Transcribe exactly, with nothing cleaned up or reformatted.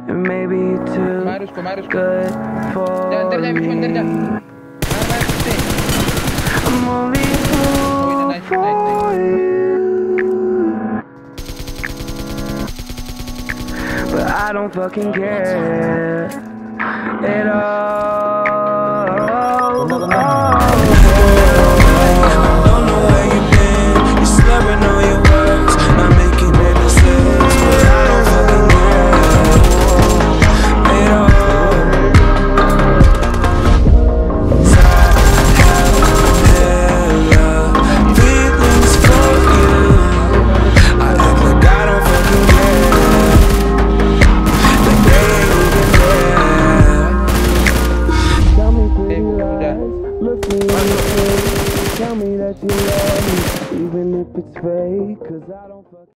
maybe too good for me. I'm only full for you, but I don't fucking care at all.